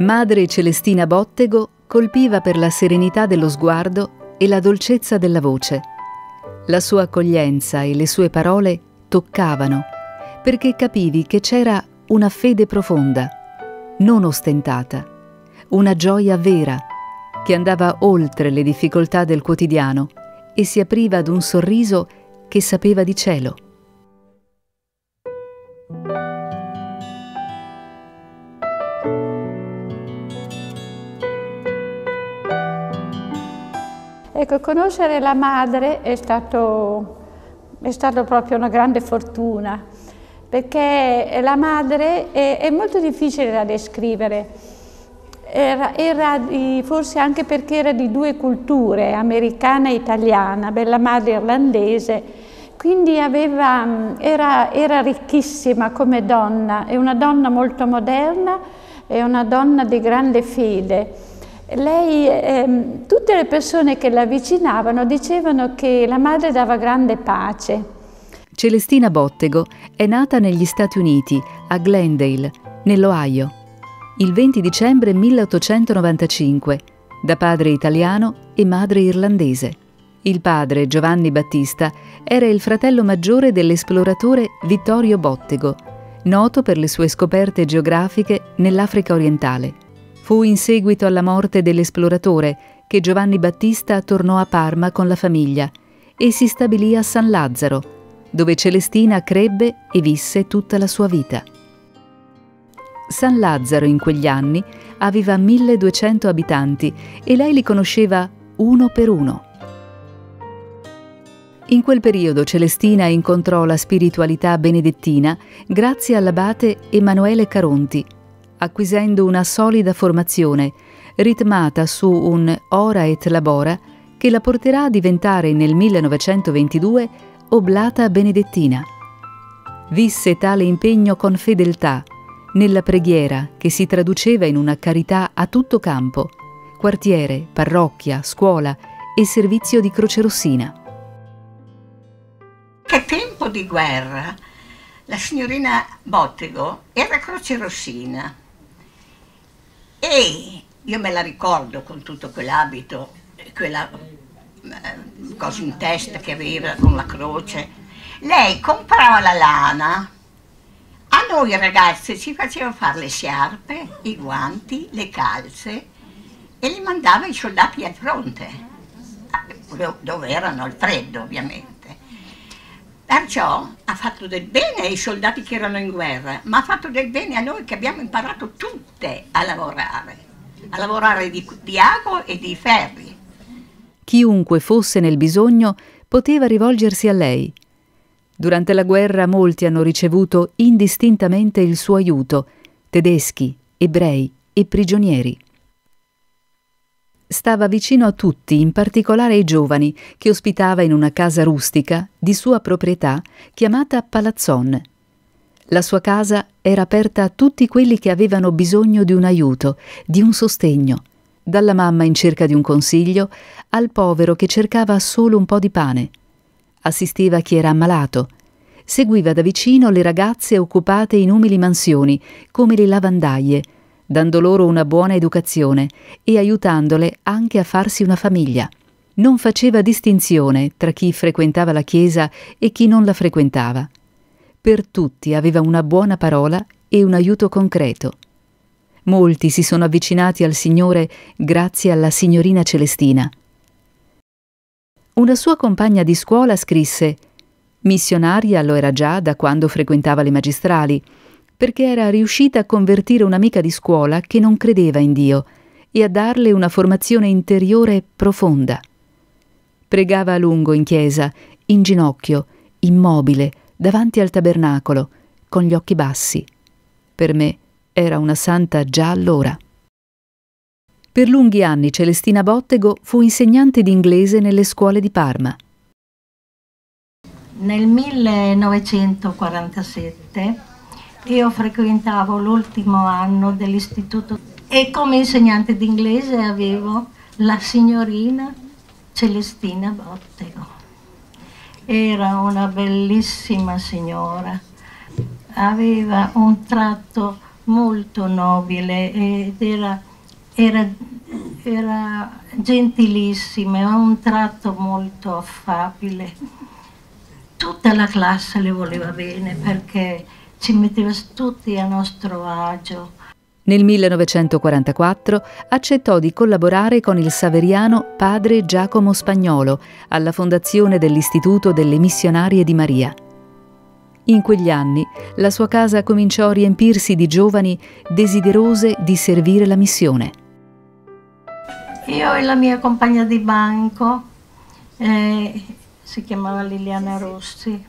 Madre Celestina Bottego colpiva per la serenità dello sguardo e la dolcezza della voce. La sua accoglienza e le sue parole toccavano, perché capivi che c'era una fede profonda, non ostentata, una gioia vera, che andava oltre le difficoltà del quotidiano e si apriva ad un sorriso che sapeva di cielo. Ecco, conoscere la madre è stato proprio una grande fortuna, perché la madre è molto difficile da descrivere, forse anche perché era di due culture, americana e italiana, bella madre irlandese, quindi era ricchissima come donna, è una donna molto moderna, è una donna di grande fede. Lei, tutte le persone che la avvicinavano dicevano che la madre dava grande pace. Celestina Bottego è nata negli Stati Uniti, a Glendale, nell'Ohio, il 20 dicembre 1895, da padre italiano e madre irlandese. Il padre, Giovanni Battista, era il fratello maggiore dell'esploratore Vittorio Bottego, noto per le sue scoperte geografiche nell'Africa orientale. Fu in seguito alla morte dell'esploratore che Giovanni Battista tornò a Parma con la famiglia e si stabilì a San Lazzaro, dove Celestina crebbe e visse tutta la sua vita. San Lazzaro in quegli anni aveva 1200 abitanti e lei li conosceva uno per uno. In quel periodo Celestina incontrò la spiritualità benedettina grazie all'abate Emanuele Caronti, acquisendo una solida formazione ritmata su un Ora et Labora che la porterà a diventare nel 1922 oblata benedettina. Visse tale impegno con fedeltà, nella preghiera che si traduceva in una carità a tutto campo, quartiere, parrocchia, scuola e servizio di Croce Rossina. Che tempo di guerra! La signorina Bottego era Croce Rossina e io me la ricordo con tutto quell'abito, quella cosa in testa che aveva con la croce. Lei comprava la lana, a noi ragazze ci faceva fare le sciarpe, i guanti, le calze e li mandava ai soldati al fronte, dove erano al freddo ovviamente. Perciò ha fatto del bene ai soldati che erano in guerra, ma ha fatto del bene a noi che abbiamo imparato tutte a lavorare di ago e di ferri. Chiunque fosse nel bisogno poteva rivolgersi a lei. Durante la guerra molti hanno ricevuto indistintamente il suo aiuto, tedeschi, ebrei e prigionieri. Stava vicino a tutti, in particolare ai giovani, che ospitava in una casa rustica di sua proprietà chiamata Palazzone. La sua casa era aperta a tutti quelli che avevano bisogno di un aiuto, di un sostegno, dalla mamma in cerca di un consiglio al povero che cercava solo un po' di pane. Assisteva chi era ammalato, seguiva da vicino le ragazze occupate in umili mansioni come le lavandaie, dando loro una buona educazione e aiutandole anche a farsi una famiglia. Non faceva distinzione tra chi frequentava la chiesa e chi non la frequentava. Per tutti aveva una buona parola e un aiuto concreto. Molti si sono avvicinati al Signore grazie alla signorina Celestina. Una sua compagna di scuola scrisse: missionaria lo era già da quando frequentava le magistrali, perché era riuscita a convertire un'amica di scuola che non credeva in Dio e a darle una formazione interiore profonda. Pregava a lungo in chiesa, in ginocchio, immobile, davanti al tabernacolo, con gli occhi bassi. Per me era una santa già allora. Per lunghi anni Celestina Bottego fu insegnante di inglese nelle scuole di Parma. Nel 1947 io frequentavo l'ultimo anno dell'istituto e come insegnante di inglese avevo la signorina Celestina Bottego. Era una bellissima signora, aveva un tratto molto nobile ed era gentilissima, aveva un tratto molto affabile. Tutta la classe le voleva bene perché ci metteva tutti a nostro agio. Nel 1944 accettò di collaborare con il saveriano padre Giacomo Spagnolo alla fondazione dell'Istituto delle Missionarie di Maria. In quegli anni la sua casa cominciò a riempirsi di giovani desiderose di servire la missione. Io e la mia compagna di banco, si chiamava Liliana Rossi,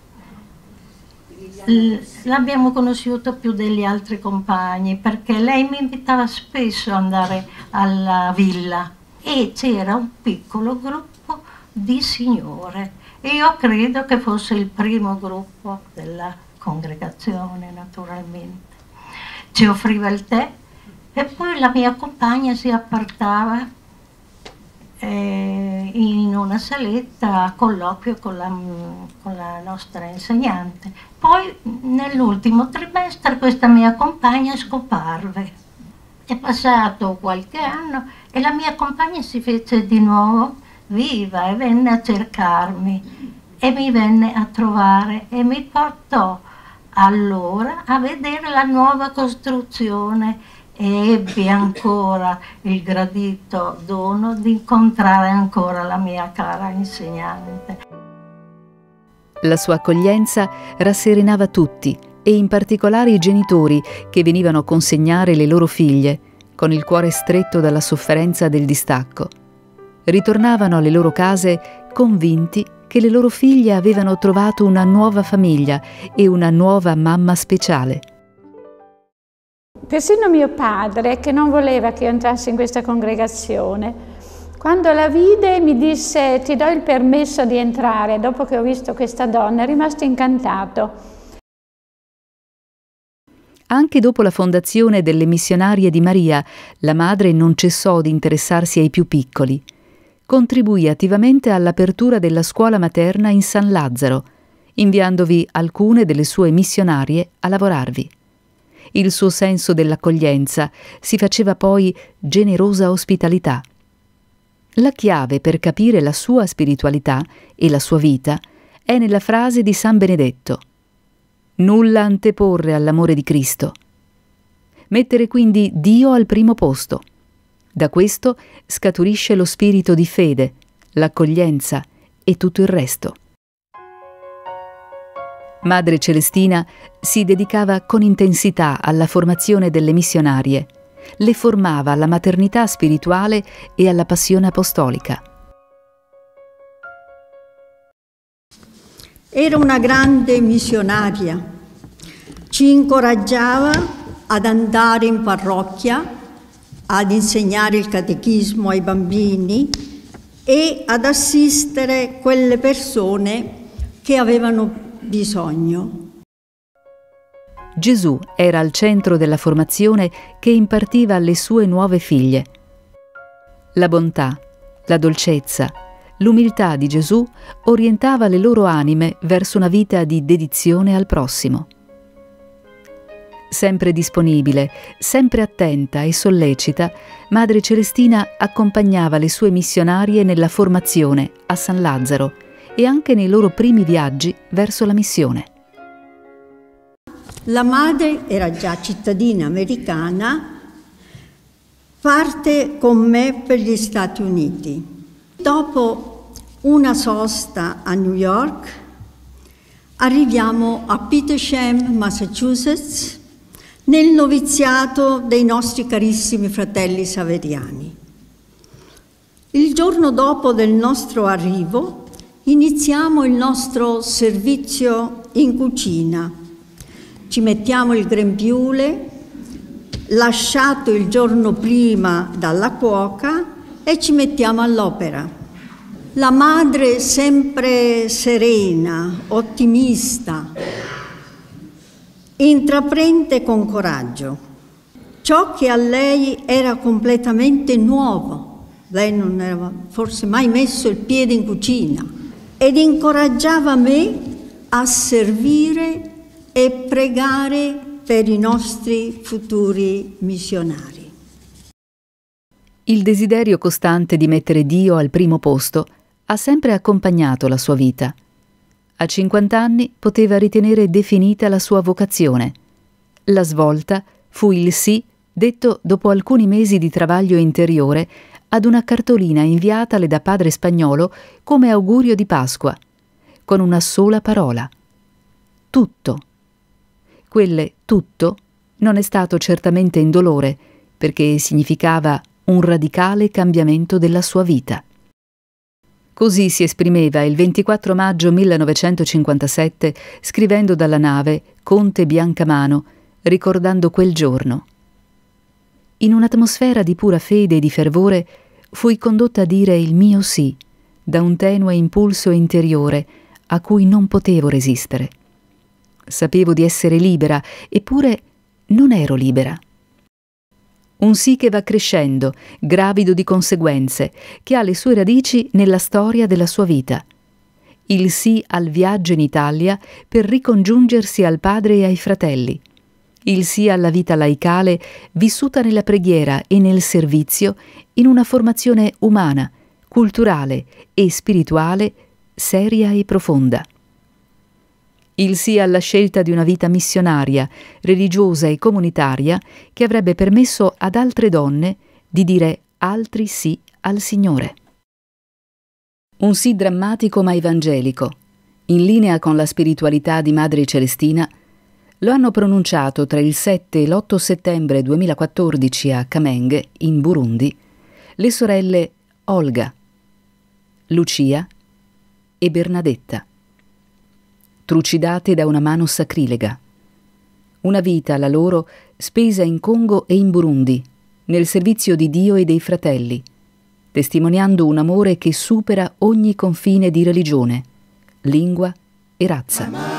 l'abbiamo conosciuta più degli altri compagni perché lei mi invitava spesso ad andare alla villa e c'era un piccolo gruppo di signore e io credo che fosse il primo gruppo della congregazione, naturalmente. Ci offriva il tè e poi la mia compagna si appartava in una saletta a colloquio con la nostra insegnante. Poi nell'ultimo trimestre questa mia compagna scomparve. È passato qualche anno e la mia compagna si fece di nuovo viva e venne a cercarmi e mi venne a trovare e mi portò allora a vedere la nuova costruzione e ebbi ancora il gradito dono di incontrare ancora la mia cara insegnante. La sua accoglienza rasserenava tutti e in particolare i genitori che venivano a consegnare le loro figlie con il cuore stretto dalla sofferenza del distacco. Ritornavano alle loro case convinti che le loro figlie avevano trovato una nuova famiglia e una nuova mamma speciale. Persino mio padre, che non voleva che io entrassi in questa congregazione, quando la vide mi disse: ti do il permesso di entrare. Dopo che ho visto questa donna è rimasto incantato. Anche dopo la fondazione delle Missionarie di Maria, la madre non cessò di interessarsi ai più piccoli. Contribuì attivamente all'apertura della scuola materna in San Lazzaro, inviandovi alcune delle sue missionarie a lavorarvi. Il suo senso dell'accoglienza si faceva poi generosa ospitalità. La chiave per capire la sua spiritualità e la sua vita è nella frase di San Benedetto: nulla anteporre all'amore di Cristo. Mettere quindi Dio al primo posto. Da questo scaturisce lo spirito di fede, l'accoglienza e tutto il resto. Madre Celestina si dedicava con intensità alla formazione delle missionarie, le formava alla maternità spirituale e alla passione apostolica. Era una grande missionaria, ci incoraggiava ad andare in parrocchia, ad insegnare il catechismo ai bambini e ad assistere quelle persone che avevano bisogno. Gesù era al centro della formazione che impartiva alle sue nuove figlie. La bontà, la dolcezza, l'umiltà di Gesù orientava le loro anime verso una vita di dedizione al prossimo. Sempre disponibile, sempre attenta e sollecita, Madre Celestina accompagnava le sue missionarie nella formazione a San Lazzaro e anche nei loro primi viaggi verso la missione. La madre era già cittadina americana, parte con me per gli Stati Uniti. Dopo una sosta a New York, arriviamo a Petersham, Massachusetts, nel noviziato dei nostri carissimi fratelli Saveriani. Il giorno dopo del nostro arrivo, iniziamo il nostro servizio in cucina. Ci mettiamo il grembiule, lasciato il giorno prima dalla cuoca, e ci mettiamo all'opera. La madre, sempre serena, ottimista, intraprende con coraggio ciò che a lei era completamente nuovo. Lei non aveva forse mai messo il piede in cucina. Ed incoraggiava me a servire e pregare per i nostri futuri missionari. Il desiderio costante di mettere Dio al primo posto ha sempre accompagnato la sua vita. A 50 anni poteva ritenere definita la sua vocazione. La svolta fu il sì detto dopo alcuni mesi di travaglio interiore ad una cartolina inviatale da padre Spagnolo come augurio di Pasqua, con una sola parola: tutto. Quelle tutto non è stato certamente indolore, perché significava un radicale cambiamento della sua vita. Così si esprimeva il 24 maggio 1957 scrivendo dalla nave Conte Biancamano, ricordando quel giorno. In un'atmosfera di pura fede e di fervore fui condotta a dire il mio sì da un tenue impulso interiore a cui non potevo resistere. Sapevo di essere libera, eppure non ero libera. Un sì che va crescendo, gravido di conseguenze, che ha le sue radici nella storia della sua vita. Il sì al viaggio in Italia per ricongiungersi al padre e ai fratelli. Il sì alla vita laicale vissuta nella preghiera e nel servizio in una formazione umana, culturale e spirituale seria e profonda. Il sì alla scelta di una vita missionaria, religiosa e comunitaria che avrebbe permesso ad altre donne di dire altri sì al Signore. Un sì drammatico ma evangelico, in linea con la spiritualità di Madre Celestina, lo hanno pronunciato tra il 7 e l'8 settembre 2014 a Kamenge, in Burundi, le sorelle Olga, Lucia e Bernadetta, trucidate da una mano sacrilega. Una vita, la loro, spesa in Congo e in Burundi, nel servizio di Dio e dei fratelli, testimoniando un amore che supera ogni confine di religione, lingua e razza.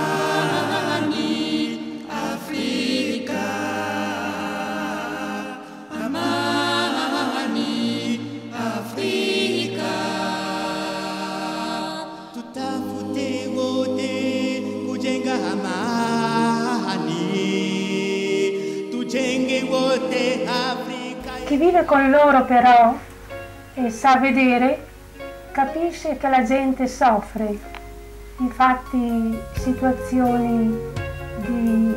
Chi vive con loro però e sa vedere, capisce che la gente soffre. Infatti situazioni di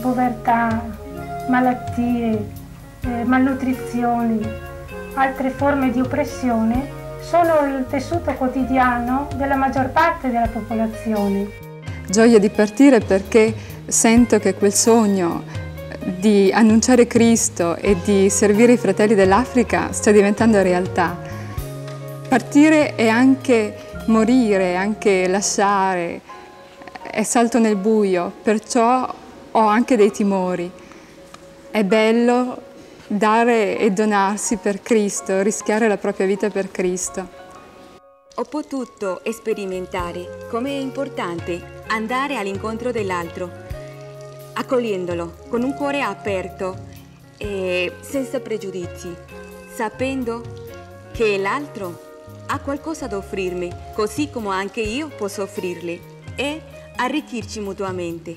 povertà, malattie, malnutrizioni, altre forme di oppressione sono il tessuto quotidiano della maggior parte della popolazione. Gioia di partire perché sento che quel sogno di annunciare Cristo e di servire i fratelli dell'Africa sta diventando realtà. Partire è anche morire, anche lasciare, è salto nel buio, perciò ho anche dei timori. È bello dare e donarsi per Cristo, rischiare la propria vita per Cristo. Ho potuto sperimentare come è importante andare all'incontro dell'altro, accogliendolo con un cuore aperto e senza pregiudizi, sapendo che l'altro ha qualcosa da offrirmi, così come anche io posso offrirle, e arricchirci mutuamente.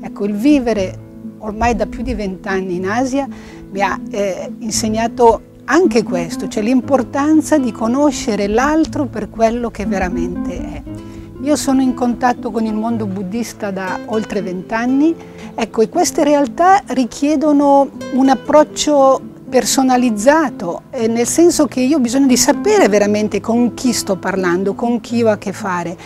Ecco, il vivere ormai da più di 20 anni in Asia mi ha insegnato anche questo, cioè l'importanza di conoscere l'altro per quello che veramente è. Io sono in contatto con il mondo buddista da oltre 20 anni, ecco, e queste realtà richiedono un approccio personalizzato, nel senso che io ho bisogno di sapere veramente con chi sto parlando, con chi ho a che fare,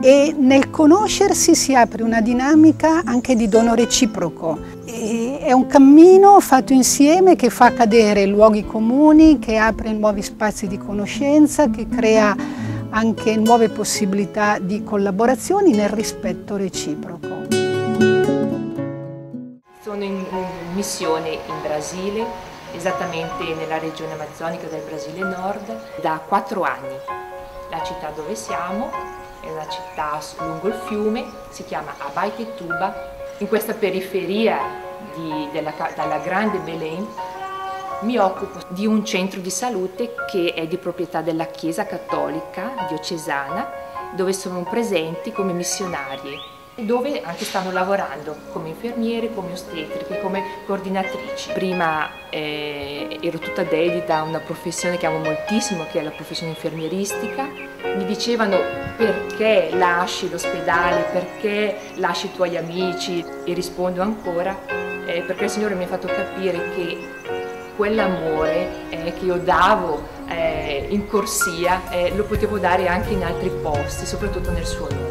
e nel conoscersi si apre una dinamica anche di dono reciproco. È un cammino fatto insieme che fa cadere luoghi comuni, che apre nuovi spazi di conoscenza, che crea anche nuove possibilità di collaborazioni nel rispetto reciproco. Sono in missione in Brasile, esattamente nella regione amazzonica del Brasile Nord, da 4 anni. La città dove siamo è una città lungo il fiume, si chiama Abaetetuba. In questa periferia della grande Belém mi occupo di un centro di salute che è di proprietà della Chiesa Cattolica diocesana, dove sono presenti come missionarie. dove anche stanno lavorando come infermiere, come ostetriche, come coordinatrici. Prima ero tutta dedita a una professione che amo moltissimo, che è la professione infermieristica. Mi dicevano: perché lasci l'ospedale, perché lasci i tuoi amici? E rispondo ancora perché il Signore mi ha fatto capire che quell'amore che io davo in corsia lo potevo dare anche in altri posti, soprattutto nel suo nome.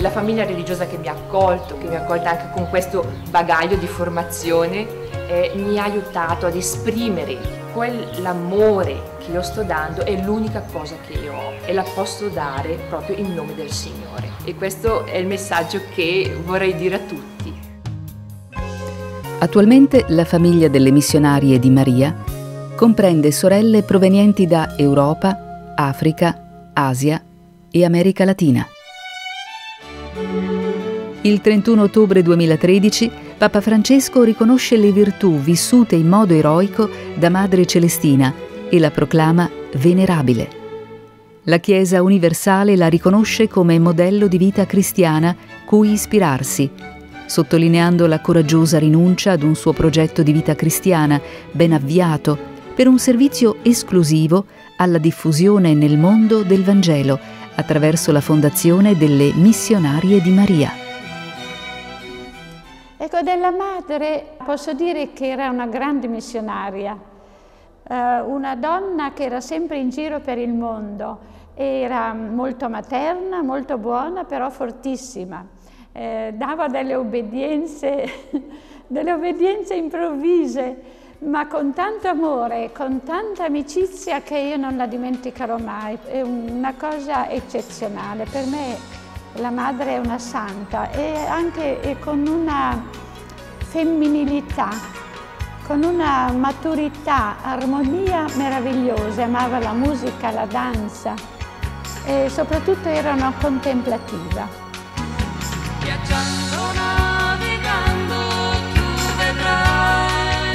La famiglia religiosa che mi ha accolto, che mi ha accolta anche con questo bagaglio di formazione, mi ha aiutato ad esprimere quell'amore che io sto dando. È l'unica cosa che io ho e la posso dare proprio in nome del Signore. E questo è il messaggio che vorrei dire a tutti. Attualmente la famiglia delle missionarie di Maria comprende sorelle provenienti da Europa, Africa, Asia e America Latina. Il 31 ottobre 2013 Papa Francesco riconosce le virtù vissute in modo eroico da Madre Celestina e la proclama venerabile. La Chiesa universale la riconosce come modello di vita cristiana cui ispirarsi, sottolineando la coraggiosa rinuncia ad un suo progetto di vita cristiana ben avviato per un servizio esclusivo alla diffusione nel mondo del Vangelo attraverso la fondazione delle missionarie di Maria. Ecco, della madre posso dire che era una grande missionaria, una donna che era sempre in giro per il mondo, era molto materna, molto buona, però fortissima. Dava delle obbedienze improvvise, ma con tanto amore, con tanta amicizia che io non la dimenticherò mai. È una cosa eccezionale per me. La madre è una santa e anche con una femminilità, con una maturità, armonia meravigliosa. Amava la musica, la danza e soprattutto era una contemplativa. Viaggiando, navigando, tu vedrai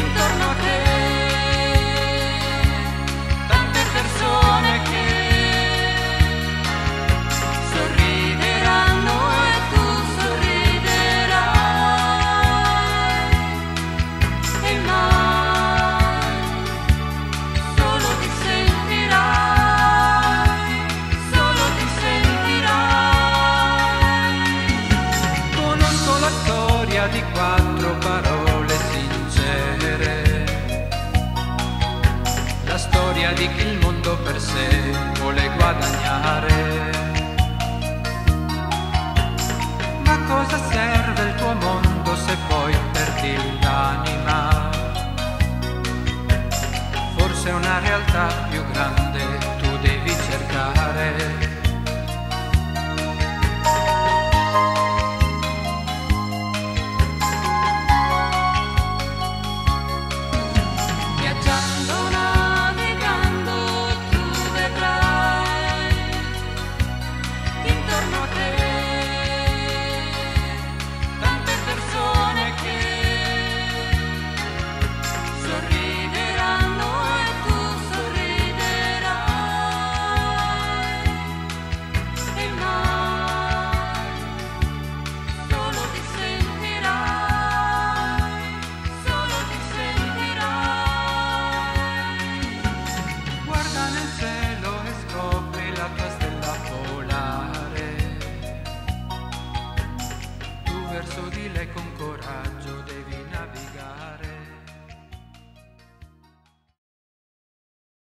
intorno a te tante persone che di chi il mondo per sé vuole guadagnare. Ma cosa serve il tuo mondo se poi perdi l'anima? Forse una realtà più grande tu devi cercare.